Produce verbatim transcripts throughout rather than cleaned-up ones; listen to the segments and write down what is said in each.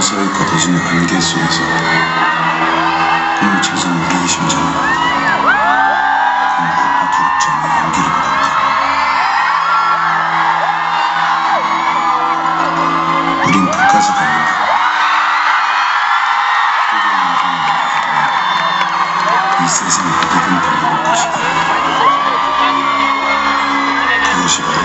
서서히 걷어지는 안개 속에서 꿈을 찾은 우리의 심장은 공포와 두렵지 않은 용기를 받았다. 우린 끝까지 갑니다. 뜨거운 이 세상의 모든 달려올 것이다. 그것이 바로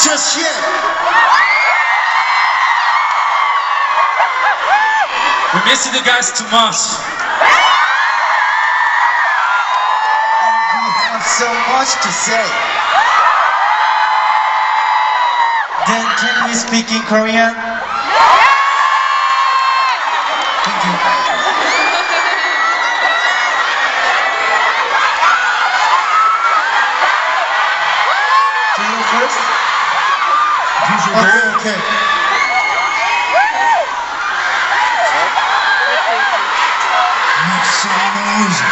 just yet. We're missing you guys too much. And we have so much to say. Then can we speak in Korean? Thank you. Do you first? Okay, okay. Make some noise. 여러분,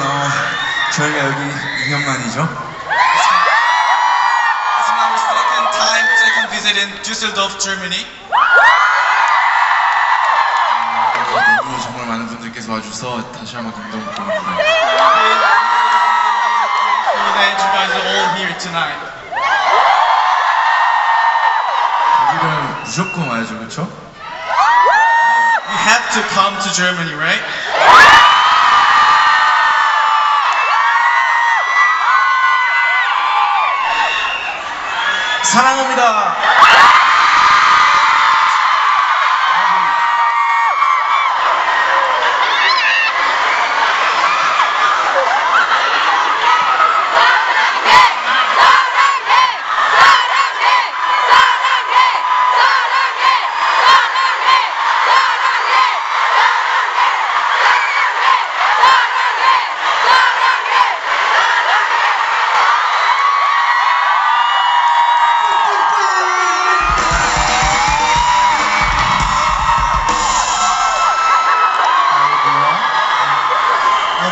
어, 저희가 여기 이 년 만이죠? This is our second time, second visit in Düsseldorf, Germany. 여기까지 와주셔서 다시 한번 너무 고맙습니다. That you guys are all here tonight. 여기를 무조건 와야죠, 그렇죠? You have to come to Germany, right? 사랑합니다.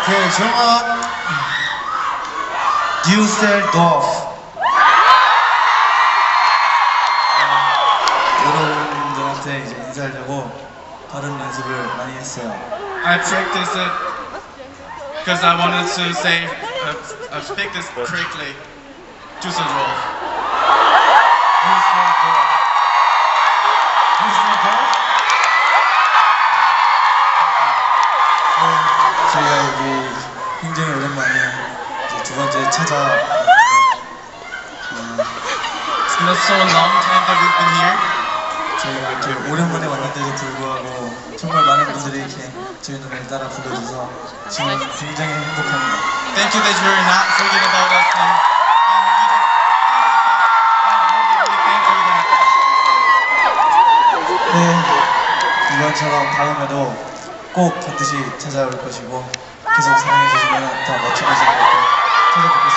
Okay, show up. Düsseldorf. 여러분들한테 이제 인사하려고 발음 연습을 많이 했어요. I practiced it because I wanted to say, uh, speak this correctly. Düsseldorf. Düsseldorf. Düsseldorf. 저희가 여기 굉장히 오랜만에 이제 두 번째 찾아. It's been so long time that we've been here. 저희가 이렇게 오랜만에 만났는데도 불구하고 정말 많은 분들이 이렇게 저희 노래를 따라 불러줘서 지금 굉장히 행복합니다. Thank you that you're not forgetting about us. And, and you just, I'm really, really thankful for that. 네, 이번처럼 다음에도 꼭 반드시 찾아올 것이고 계속 사랑해 주시면 더 멋진 모습으로 찾아뵙겠습니다.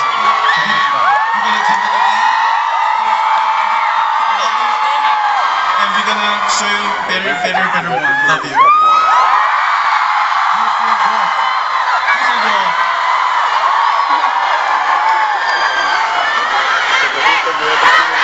And we're gonna show you better, better, better one. Love you. Beautiful girl. Beautiful girl.